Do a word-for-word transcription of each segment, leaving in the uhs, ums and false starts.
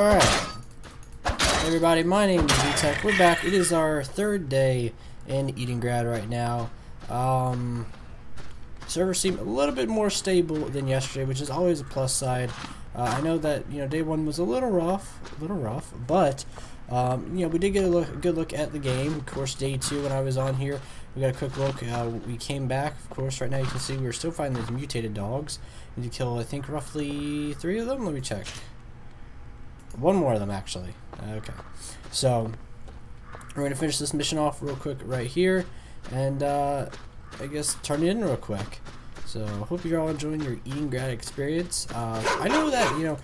Alright. Everybody, my name is VTech. We're back. It is our third day in Edengrad right now. Um, servers seem a little bit more stable than yesterday, which is always a plus side. Uh, I know that, you know, day one was a little rough, a little rough, but, um, you know, we did get a, look, a good look at the game. Of course, day two when I was on here, we got a quick look. Uh, we came back. Of course, right now you can see we're still fighting those mutated dogs. We need to kill, I think, roughly three of them. Let me check. One more of them, actually. Okay. So, we're going to finish this mission off real quick right here. And, uh, I guess turn it in real quick. So, hope you're all enjoying your Edengrad experience. Uh, I know that, you know,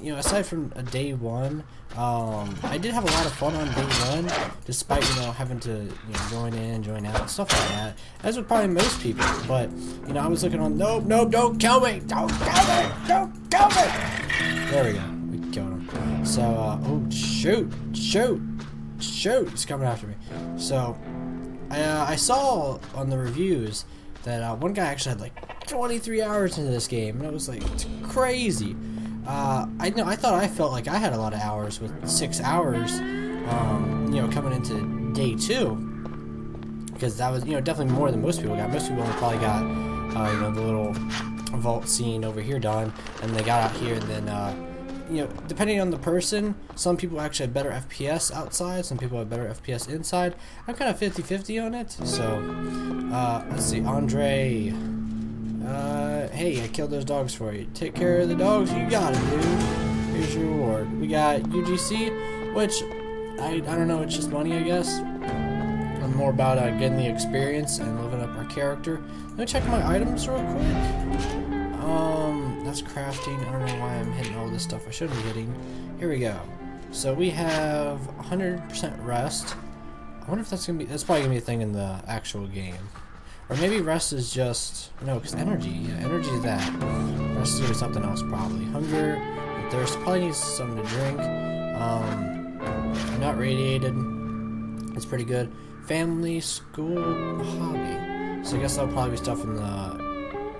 you know, aside from a day one, um, I did have a lot of fun on day one, despite, you know, having to, you know, join in, join out, stuff like that, as with probably most people. But, you know, I was looking on, nope, nope, don't kill me, don't kill me, don't kill me. There we go. We killed him. So, uh, oh, shoot, shoot, shoot, he's coming after me. So, Uh, I saw on the reviews that uh, one guy actually had like twenty-three hours into this game, and it was like, it's crazy. Uh, I know I thought I felt like I had a lot of hours with six hours, um, you know, coming into day two, because that was, you know, definitely more than most people got. Most people only probably got uh, you know, the little vault scene over here done, and they got out here, and then. Uh, You know, depending on the person, some people actually have better F P S outside, some people have better F P S inside. I'm kind of fifty fifty on it, so, uh, let's see, Andre, uh, hey, I killed those dogs for you. Take care of the dogs, you got it, dude. Here's your reward. We got U G C, which, I, I don't know, it's just money, I guess. I'm more about uh, getting the experience and living up our character. Let me check my items real quick. Um... That's crafting. I don't know why I'm hitting all this stuff I shouldn't be hitting. Here we go. So we have one hundred percent rest. I wonder if that's gonna be. That's probably gonna be a thing in the actual game, or maybe rest is just no, because energy. Yeah, energy is that. Rest is something else probably. Hunger, and thirst. Probably needs something to drink. Um, I'm not radiated. It's pretty good. Family, school, hobby. So I guess that'll probably be stuff in the.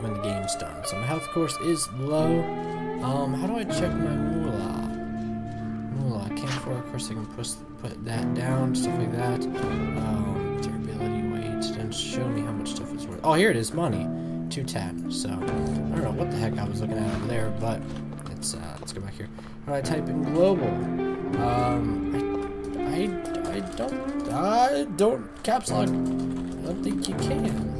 When the game's done. So my health, of course, is low. Um, how do I check my moolah? Moolah, I can't afford, of course I can push, put that down, stuff like that. Um, durability, weight, didn't show me how much stuff it's worth. Oh, here it is, money, two ten, so, I don't know what the heck I was looking at over there, but, it's, uh, let's go back here. How do I type in global? Um, I, I, I don't, I don't, caps lock, I don't think you can.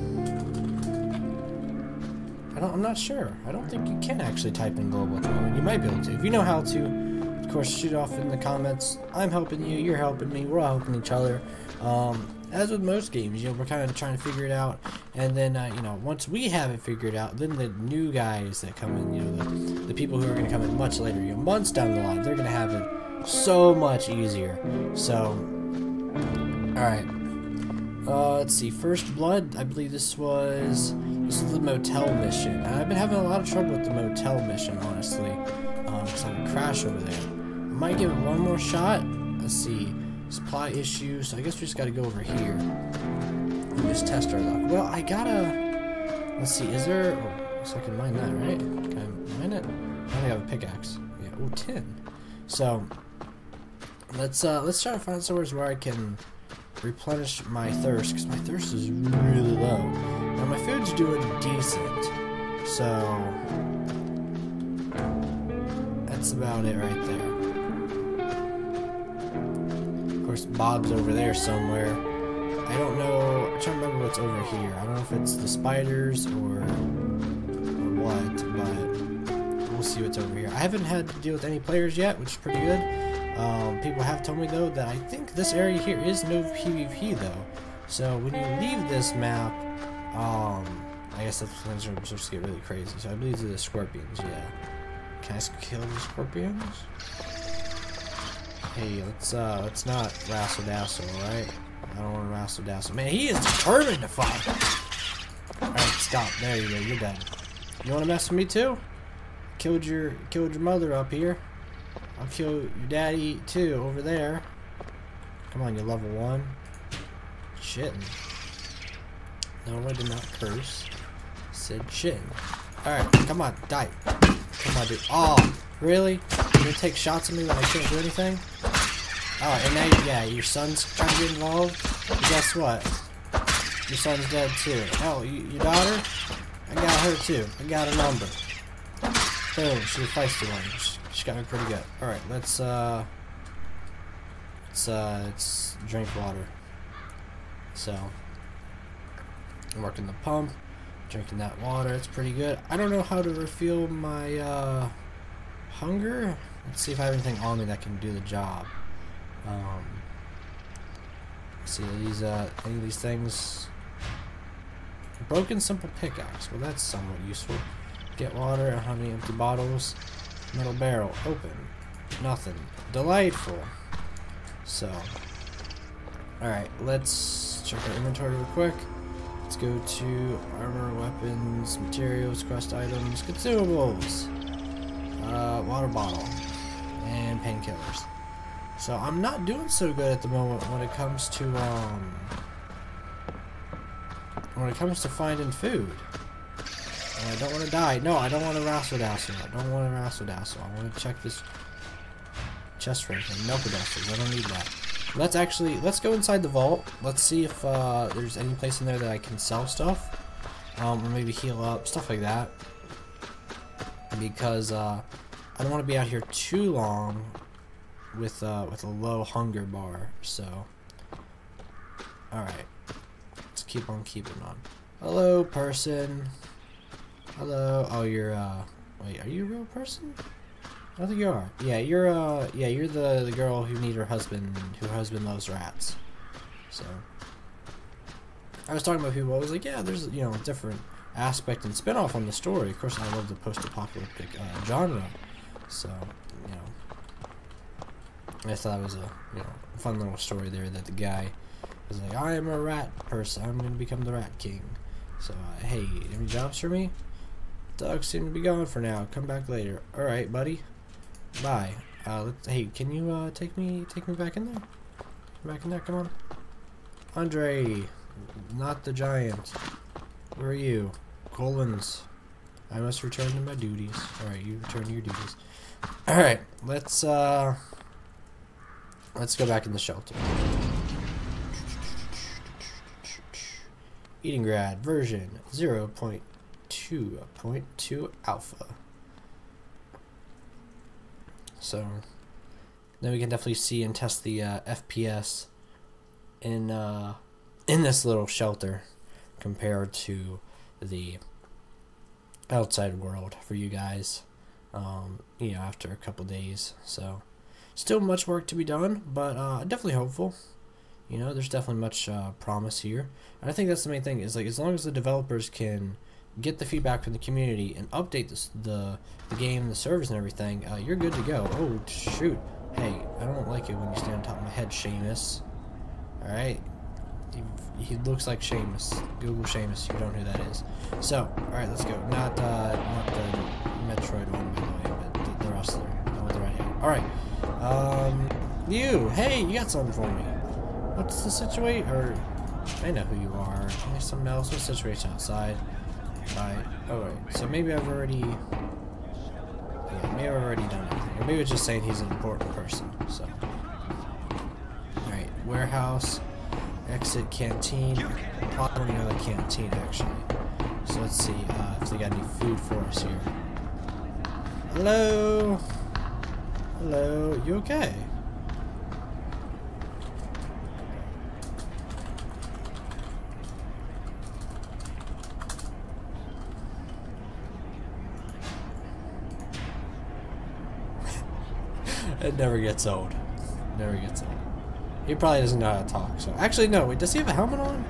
I don't, I'm not sure. I don't think you can actually type in global at the moment. You might be able to. If you know how to, of course, shoot off in the comments. I'm helping you. You're helping me. We're all helping each other. Um, as with most games, you know, we're kind of trying to figure it out. And then, uh, you know, once we have it figured out, then the new guys that come in, you know, the, the people who are going to come in much later, you know, months down the line, they're going to have it so much easier. So, all right. Uh, let's see. First Blood. I believe this was. This is the motel mission, and I've been having a lot of trouble with the motel mission, honestly, because um, I would crash over there. I might give it one more shot. Let's see, supply issue, so I guess we just gotta go over here, and just test our luck. Well, I gotta, let's see, is there, oh, so I can mine that, right? Can I mine it? I think I have a pickaxe. Yeah, oh, tin. So, let's, uh, let's try to find somewhere where I can replenish my thirst, because my thirst is really low. Now my food's doing decent, so that's about it right there. Of course, Bob's over there somewhere. I don't know. I'm trying to remember what's over here. I don't know if it's the spiders or, or what, but we'll see what's over here. I haven't had to deal with any players yet, which is pretty good. Um, people have told me, though, that I think this area here is no PvP, though. So when you leave this map, Um, I guess that's when things are supposed to get really crazy. So I believe they're the scorpions, yeah. Can I kill the scorpions? Hey, let's, uh, let's not rassle-dassle, alright? I don't want to rassle-dassle. Man, he is determined to fight! Alright, stop. There you go, you're dead. You want to mess with me too? Killed your, killed your mother up here. I'll kill your daddy too, over there. Come on, you're level one. Shittin'. No, I did not curse. Said shit. Alright, come on, die. Come on, dude. Oh, really? You're gonna take shots at me when I can't do anything? Oh, and now, you, yeah, your son's trying to get involved. And guess what? Your son's dead, too. Oh, you, your daughter? I got her, too. I got her number. Boom, she's a feisty one. She, she got me pretty good. Alright, let's, uh... Let's, uh, let's drink water. So, I'm working the pump. Drinking that water. It's pretty good. I don't know how to refuel my, uh... hunger? Let's see if I have anything on me that can do the job. Um, see these uh, any of these things. Broken simple pickaxe. Well, that's somewhat useful. Get water. How many empty bottles? Metal barrel. Open. Nothing. Delightful. So, all right. Let's check our inventory real quick. Let's go to armor, weapons, materials, crust items, consumables, uh, water bottle, and painkillers. So I'm not doing so good at the moment when it comes to um, when it comes to finding food. And I don't want to die. No, I don't want to rassle-dassle. I don't want to rassle-dassle. I want to check this chest right here. No pedestals. I don't need that. Let's actually let's go inside the vault. Let's see if uh, there's any place in there that I can sell stuff, um, or maybe heal up, stuff like that. Because uh, I don't want to be out here too long. With uh, with a low hunger bar, so all right, let's keep on keeping on. Hello, person. Hello. Oh, you're. Uh, wait, are you a real person? I don't think you are. Yeah, you're. Uh, yeah, you're the the girl who needs her husband, who her husband loves rats. So I was talking about people. I was like, yeah, there's you know a different aspect and spinoff on the story. Of course, I love the post-apocalyptic uh, genre. So you know. I thought it was a you know, fun little story there that the guy was like, I am a rat person. I'm going to become the rat king. So, uh, hey, any jobs for me? Dogs seem to be gone for now. Come back later. All right, buddy. Bye. Uh, let's, hey, can you uh, take me take me back in there? Come back in there. Come on. Andre, not the giant. Where are you? Collins. I must return to my duties. All right, you return to your duties. All right, let's... Uh, Let's go back in the shelter. Edengrad version zero point two point two alpha. So now we can definitely see and test the uh, F P S in uh, in this little shelter compared to the outside world for you guys. Um, you know, after a couple days, so. Still much work to be done, but uh, definitely hopeful. You know, there's definitely much uh, promise here, and I think that's the main thing. Is like as long as the developers can get the feedback from the community and update this, the the game, the servers, and everything, uh, you're good to go. Oh shoot! Hey, I don't like it when you stand on top of my head, Seamus. All right, he, he looks like Seamus. Google Seamus. You don't know who that is. So, all right, let's go. Not uh, not the Metroid one, by the way, but the, the wrestler. All right, um, you. Hey, you got something for me. What's the situation? Or I know who you are. There's something else. What's the situation outside? Right. All right. So maybe I've already. Yeah, maybe I've already done everything. Or maybe it's just saying he's an important person. So. All right. Warehouse. Exit. Canteen. Probably another canteen actually. So let's see uh, if they got any food for us here. Hello. Hello, you okay? It never gets old. Never gets old. He probably doesn't know how to talk, so actually no, wait, does he have a helmet on?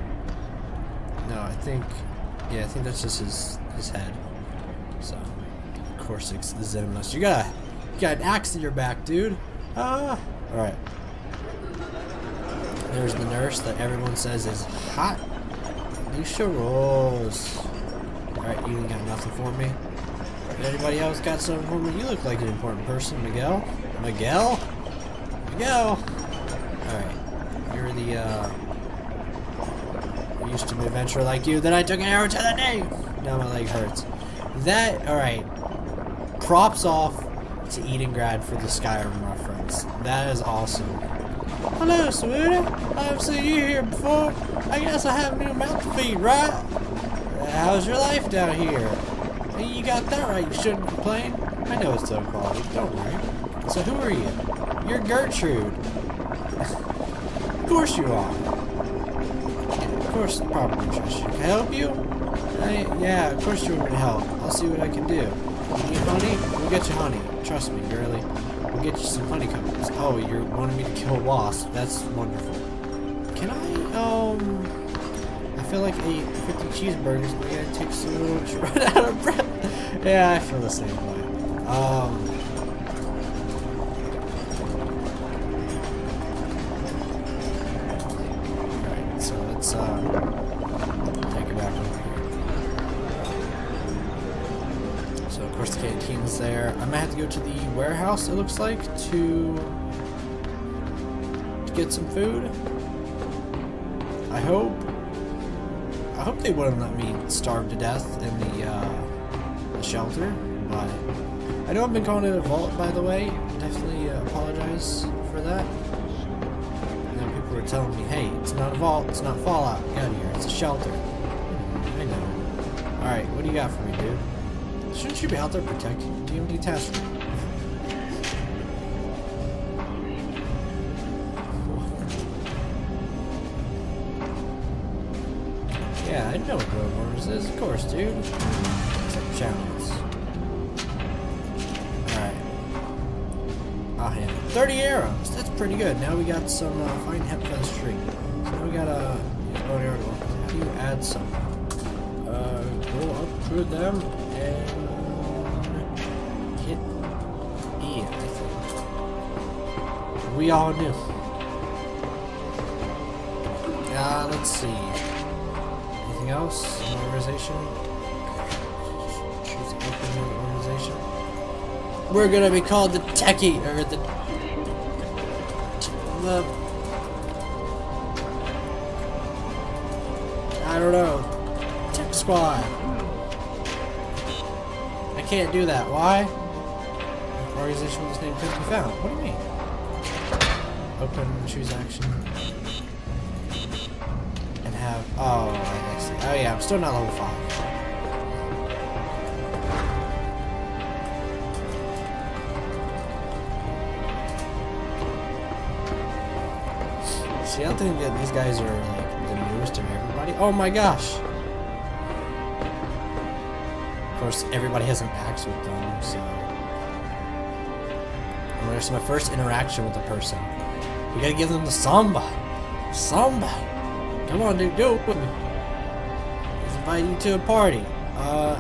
No, I think yeah, I think that's just his his head. So Corsix, Zenimus. You gotta You got an axe in your back, dude. Ah! Alright. There's the nurse that everyone says is hot. Lucia Rose. Alright, you ain't got nothing for me. Anybody else got something for me? You look like an important person, Miguel. Miguel? Miguel! Alright. You're the, uh... I used to an adventurer like you, then I took an arrow to the knee! Now my leg hurts. That, alright. Props off to Edengrad for the Skyrim reference. That is awesome. Hello, sweetie. I haven't seen you here before. I guess I have a new mouth to feed, right? How's your life down here? You got that right. You shouldn't complain. I know it's low quality. Don't worry. So who are you? You're Gertrude. Of course you are. Of course, probably Trish. Can I help you? I, yeah, of course you want me to help. I'll see what I can do. You need honey? We'll get you honey. Trust me, girlie. We'll get you some honeycombs. Oh, you wanted me to kill wasps. That's wonderful. Can I, um... I feel like I ate fifty cheeseburgers, but it takes a little to run out of breath. Yeah, I feel the same way. Um... Alright, so let's, um... the canteen's there. I might have to go to the warehouse, it looks like, to, to get some food. I hope. I hope they wouldn't let me starve to death in the, uh, the shelter, but I know I've been calling it a vault, by the way. Definitely uh, apologize for that. And then people were telling me, hey, it's not a vault, it's not Fallout. Get out of here, it's a shelter. I know. Alright, what do you got for me, dude? Shouldn't you be out there protecting D M D task force? Yeah, I know what Grove Wars is, of course, dude. Except challenge. Alright. I'll handle it. thirty arrows! That's pretty good. Now we got some uh, fine hemp for the street. So now we got a. Oh, there we go. How do you add some? Uh, go up through them. Hit E, I think. We all knew. Ah, uh, let's see. Anything else? An organization? Choose to open an organization. We're gonna be called the Techie, or the. The. I don't know. Tech Squad. I can't do that. Why? Organization with this name couldn't be found. What do you mean? Open and choose action. And have. Oh, I see. Oh, yeah, I'm still not level five. See, I don't think that these guys are like the newest of everybody. Oh my gosh! Of course, everybody has an axe with them, so. And there's my first interaction with the person. We gotta give them the samba. Samba! Come on, dude, do it with me. Let's invite you to a party. Uh,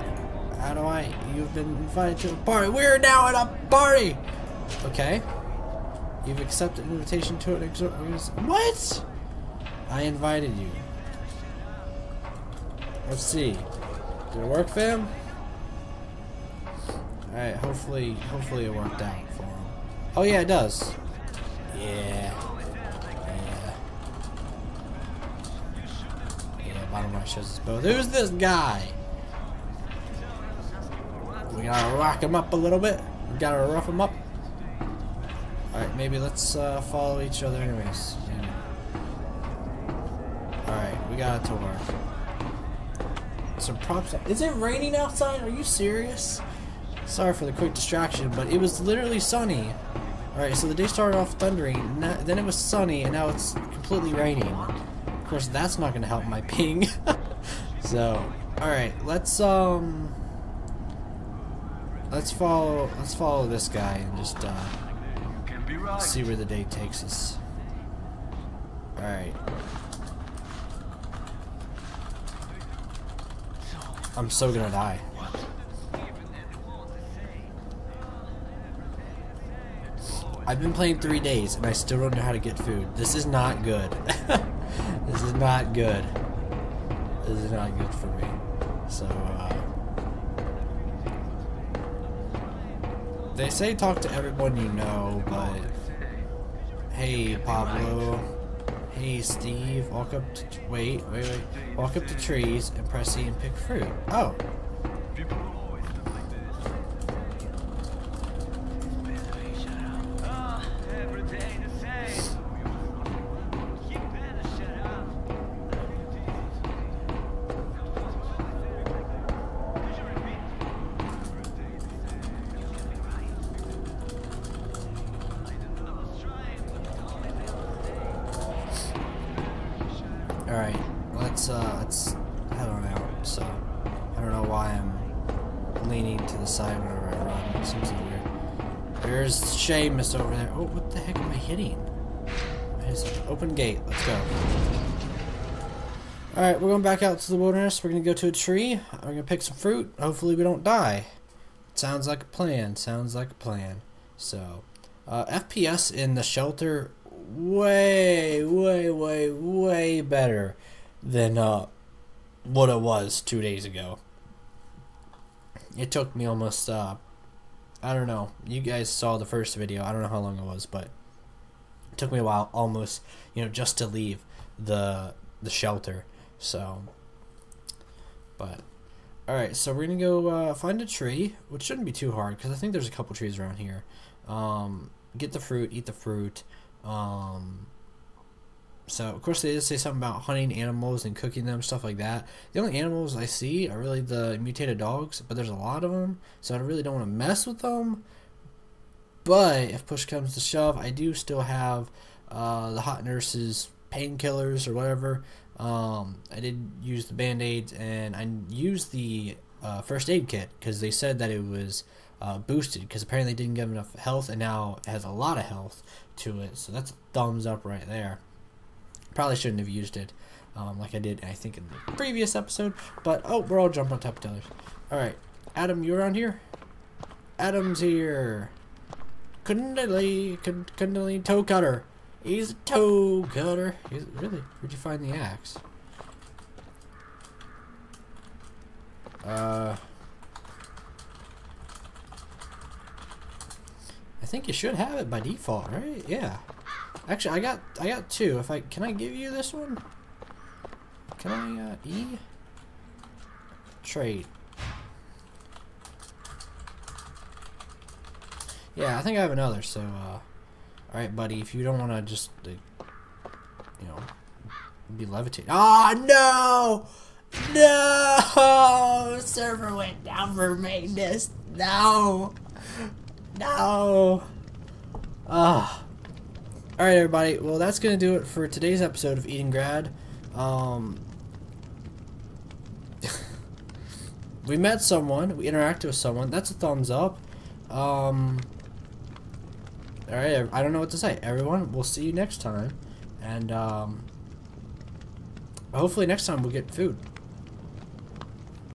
how do I? You've been invited to a party. We're now at a party! Okay. You've accepted an invitation to an exhort. What? I invited you. Let's see. Did it work, fam? Alright, hopefully, hopefully it worked out for him. Oh yeah, it does. Yeah. Yeah. Yeah, bottom right shows us both. Who's this guy? We gotta rock him up a little bit. We gotta rough him up. Alright, maybe let's uh, follow each other anyways. Yeah. Alright, we got it to work. Some props. Is it raining outside? Are you serious? Sorry for the quick distraction, but it was literally sunny. Alright, so the day started off thundering, then it was sunny, and now it's completely raining. Of course, that's not going to help my ping. So, alright, let's, um... Let's follow, let's follow this guy and just, uh... see where the day takes us. Alright. I'm so gonna die. I've been playing three days and I still don't know how to get food. This is not good. This is not good. This is not good for me. So, uh... They say talk to everyone you know, but... Hey, Pablo. Hey, Steve. Walk up to... Wait, wait, wait. Walk up to trees and press E and pick fruit. Oh. Alright, let's, uh, let's head on out, so, I don't know why I'm leaning to the side whenever I run, it seems weird. There's Seamus over there. Oh, what the heck am I hitting? There's an open gate, let's go. Alright, we're going back out to the wilderness, we're gonna go to a tree, we're gonna pick some fruit, hopefully we don't die. Sounds like a plan, sounds like a plan. So, uh, F P S in the shelter, way, way, way, way better than uh, what it was two days ago. It took me almost, uh, I don't know, you guys saw the first video, I don't know how long it was, but it took me a while almost, you know, just to leave the, the shelter, so, but... Alright, so we're going to go uh, find a tree, which shouldn't be too hard, because I think there's a couple trees around here. Um, get the fruit, eat the fruit. Um, so, of course, they did say something about hunting animals and cooking them, stuff like that. The only animals I see are really the mutated dogs, but there's a lot of them, so I really don't want to mess with them. But, if push comes to shove, I do still have uh, the hot nurse's painkillers or whatever. Um, I did use the band-aids and I used the uh, first aid kit because they said that it was uh, boosted because apparently it didn't give enough health and now it has a lot of health to it, so that's a thumbs up right there. Probably shouldn't have used it um, like I did I think in the previous episode, but oh, we're all jumping on top of each other. Alright, Adam, you around here? Adam's here. Kundali, Kundali toe cutter. He's a toe cutter. He's, really? Where'd you find the axe? Uh, I think you should have it by default, right? Yeah. Actually, I got I got two. If I can, I give you this one. Can I uh, E trade? Yeah, I think I have another. So. Uh, Alright, buddy, if you don't want to just, like, you know, be levitated. Oh, no! No! Server went down for maintenance. No! No! Ah. Uh. Alright, everybody. Well, that's going to do it for today's episode of Edengrad. Um, we met someone. We interacted with someone. That's a thumbs up. Um... Alright, I don't know what to say. Everyone, we'll see you next time. And, um... hopefully next time we'll get food.